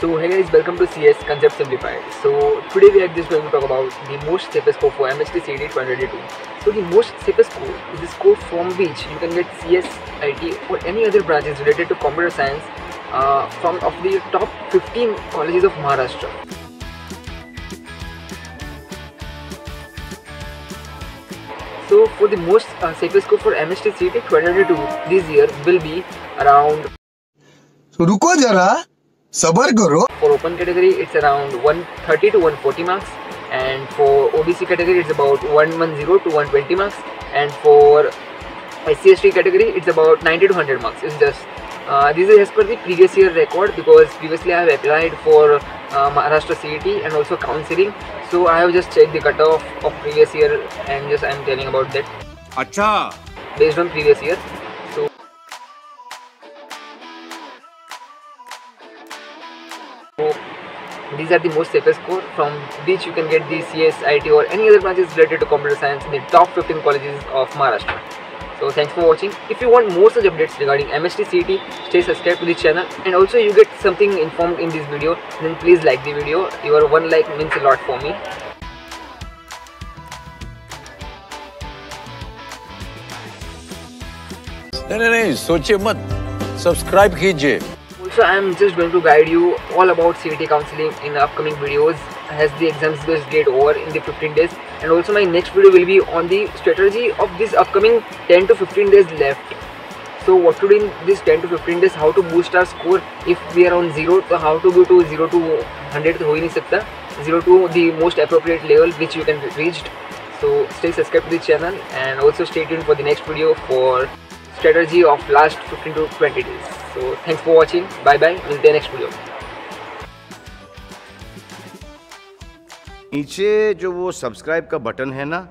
So hey guys, welcome to CS Concept Simplified. So today we are just going to talk about the most safest score for MHT-CET 2022. So the most safest score is the score from which you can get CS, IT or any other branches related to computer science from of the top 15 colleges of Maharashtra. So for the most safest score for MHT-CET 2022 this year will be around. So रुको जरा. For open category, it's around 130 to 140 marks, and for OBC category, it's about 110 to 120 marks, and for SC/ST category, it's about 90 to 100 marks. It's just this is as per the previous year record, because previously I have applied for Maharashtra CET and also counselling, so I have just checked the cutoff of previous year and just I am telling about that. Achha. Based on previous year. So these are the most safest score from which you can get the CS, IT or any other branches related to computer science in the top 15 colleges of Maharashtra. So thanks for watching. If you want more such updates regarding MHT-CET, stay subscribed to the channel, and also you get something informed in this video, then please like the video. Your one like means a lot for me. No, सोचे मत, subscribe कीजिए. So I am just going to guide you all about CET counselling in upcoming videos as the exams just get over in the 15 days, and also my next video will be on the strategy of this upcoming 10 to 15 days left. So what to do in this 10 to 15 days, how to boost our score if we are on 0, so how to go to 0 to 100 ho hi nahi sakta, 0 to the most appropriate level which you can reach. So stay subscribed to the channel and also stay tuned for the next video for strategy of last 15 to 20 days. So thanks for watching. Bye bye. We'll see you next video. नीचे जो वो subscribe का button है ना,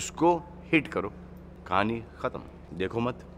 उसको hit करो. कहानी खत्म. देखो मत.